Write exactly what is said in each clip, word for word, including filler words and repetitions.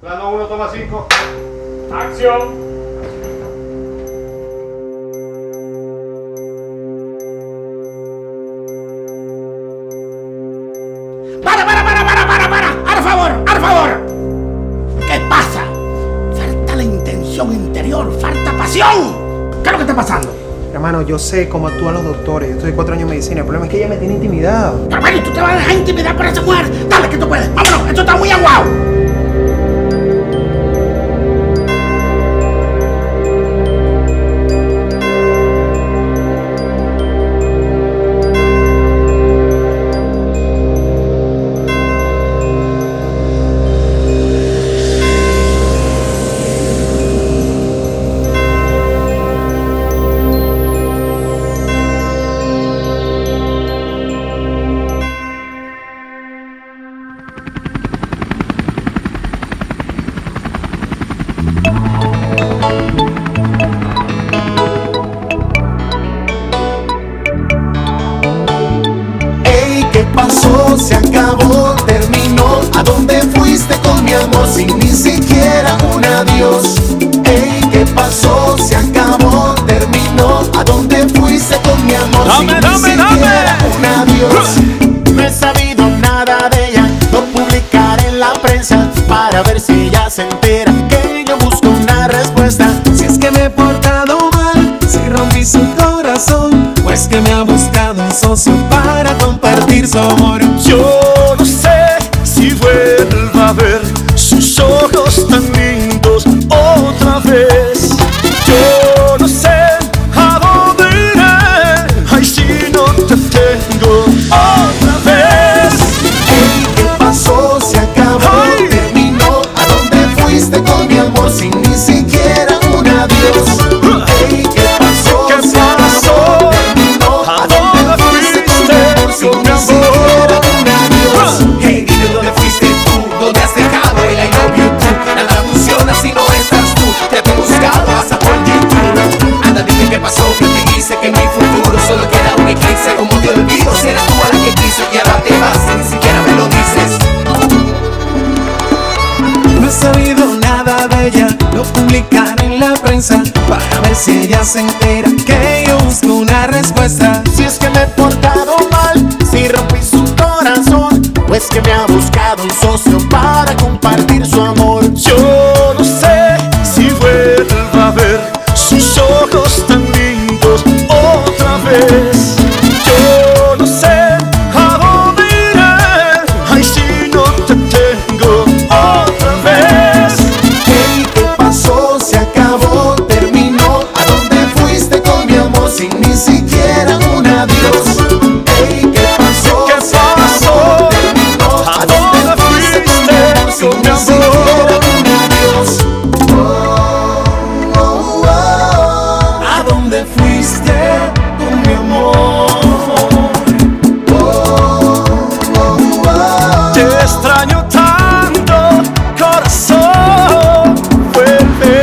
Plano uno, toma cinco. Acción. Para, para, para, para, para, para. Al favor, al favor. ¿Qué pasa? Falta la intención interior, falta pasión. ¿Qué es lo que está pasando? Hermano, yo sé cómo actúan los doctores. Yo estoy cuatro años en medicina. El problema es que ella me tiene intimidado. Pero, hermano, tú te vas a dejar intimidar por esa mujer. Dale, que tú puedes. Vámonos, esto está muy aguado. ¿Qué pasó? Se acabó, terminó. ¿A dónde fuiste con mi amor sin ni siquiera un adiós? Ey, ¿qué pasó? Se acabó, terminó. ¿A dónde fuiste con mi amor sin ni siquiera un adiós? No he sabido nada de ella, lo publicaré en la prensa para ver si ella se entera que yo busco una respuesta. Si es que me he portado mal, si rompí su corazón, pues que me ha buscado un socio para compartir su amor. Yo no sé si vuelva a ver sus ojos tan lindos otra vez. Yo no sé a dónde iré, ay, si no te tengo otra vez. Hey, ¿qué pasó? Se acabó, ay, terminó. ¿A dónde fuiste con mi amor sin ni siquiera un adiós? Hey, ¿qué pasó? ¿Qué se pasó? Para ver si ella se entera que yo busco una respuesta. Si es que me he portado mal, si rompí su corazón, pues que me ha buscado un socio para compartir su amor. Yo no sé si vuelva a ver sus ojos tan lindos otra vez. Yo no sé a dónde iré, ay, si no te tengo otra vez. Hey, ¿qué pasó? Se acabó, ni siquiera un adiós. Ey, ¿qué pasó? ¿Qué pasó? Terminó. ¿A dónde fuiste con mi amor? Ni siquiera un adiós. Oh, oh, oh. ¿A dónde fuiste con mi amor? Oh, oh, oh. Te extraño tanto, corazón, vuelve.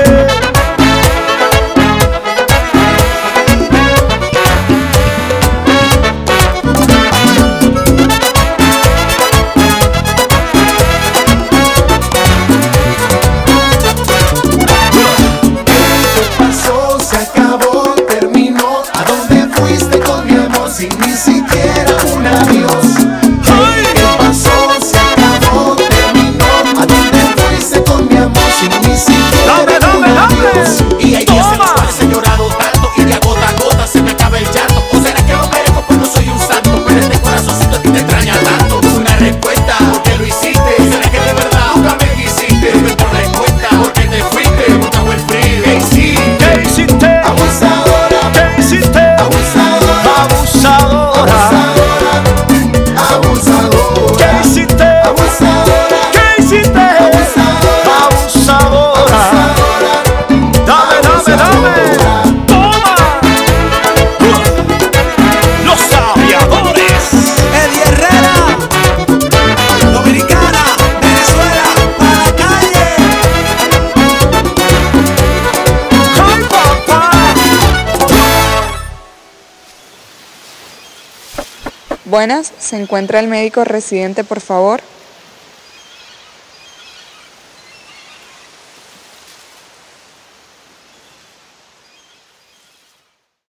Buenas, ¿se encuentra el médico residente, por favor?